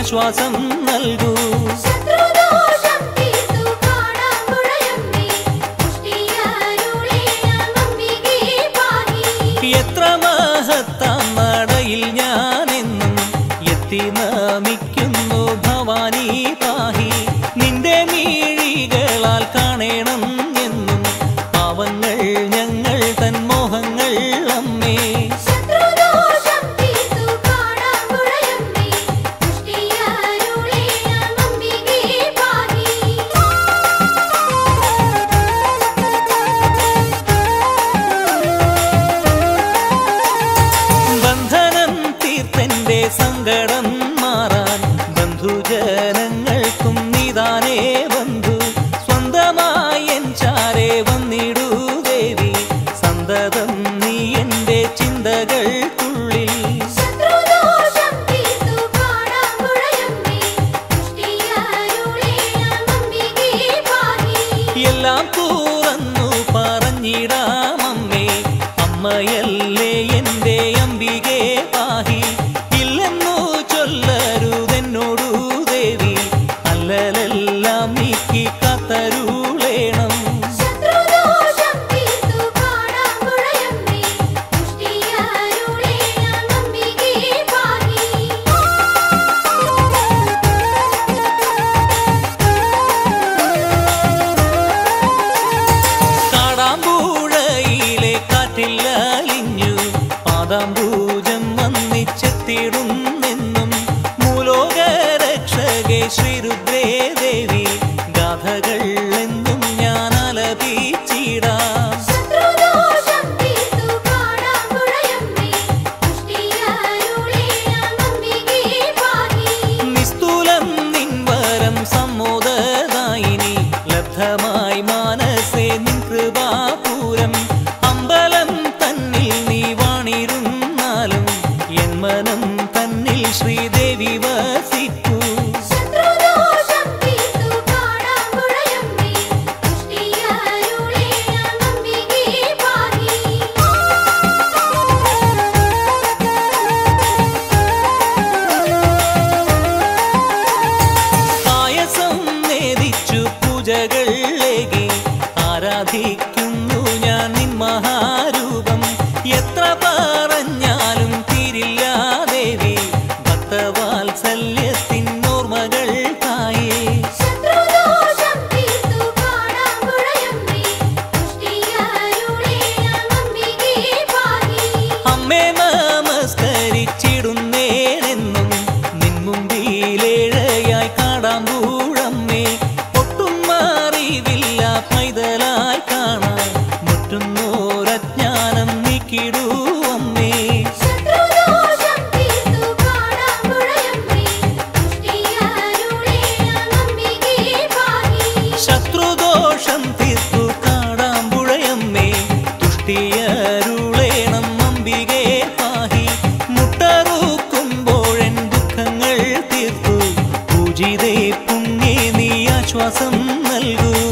ആശ്വാസം നൽകൂ. എത്ര മഹത്താം നടയിൽ ഞാനെന്നും എത്തി നമിക്കുന്നു ഭവാനി പാഹി. നിന്റെ മീഴികളാൽ കാണേണം എന്നും പാവങ്ങൾ ഞങ്ങൾ തന്മോഹങ്ങൾ അമ്മേ. സങ്കടം മാറാൻ ബന്ധുജനങ്ങൾക്കും നീതാനേ ബന്ധു. സ്വന്തമായി എൻ ചാരേ വന്നിടൂ ദേവി, സന്തതം നീ എൻ്റെ ചിന്തകൾക്കുള്ളിൽ. എല്ലാം തുറന്നു പറഞ്ഞിടാമമ്മേ, അമ്മയല്ലേ എൻ്റെ അംബികേ പാഹി. എല്ലാം നീക്കി കാത്തരുളേണം. കാടാമ്പുഴയിലെ കാറ്റിൽ അലിഞ്ഞു പാദാംബൂജം വന്നിച്ചെത്തിടുന്നെന്നും മൂലോക രക്ഷകേ ശ്രീരുദ്രേ ദേവി ഗാഥകൾ എന്നും ഞാൻ അലപിച്ചിടാം. നിസ്തുലം നിൻവരം സമ്മോദദായിനി ലബ്ധമായി മാനസേ നിൻ കൃപാപൂരം. അമ്പലം തന്നിൽ നീ വാണിരുന്നാലും എൻ മനം തന്നിൽ ശ്രീദേവി വസിക്കൂ. പൂജകളേകി ആരാധിക്കുന്നു ഞാൻ നിൻ മഹാരൂപം. എത്ര പറഞ്ഞാലും തീരില്ല ദേവി ഭക്തവാത്സല്യത്തിൻ ഓർമ്മകൾ തായി. അമ്മേ നമസ്കരിച്ചിടുന്നേനെന്നും നിൻ മുമ്പിലേഴയായി കാടാമ്പൂഴമ്മേ. പൈതലായി കാണാൻ മുറ്റുന്നോരജ്ഞാനം നീക്കിടൂ അമ്മേ. ശത്രുദോഷം തീർത്തു കാടാമ്പുഴയമ്മേ, തുഷ്ടിയരുളേണം അംബികേ പാഹി. മുട്ടറുക്കുമ്പോഴൻ ദുഃഖങ്ങൾ തീർത്തു പൂജിതേ പുണ്യേ നീ ആശ്വാസം നൽകൂ.